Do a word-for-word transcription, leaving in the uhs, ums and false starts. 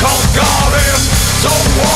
cause God is so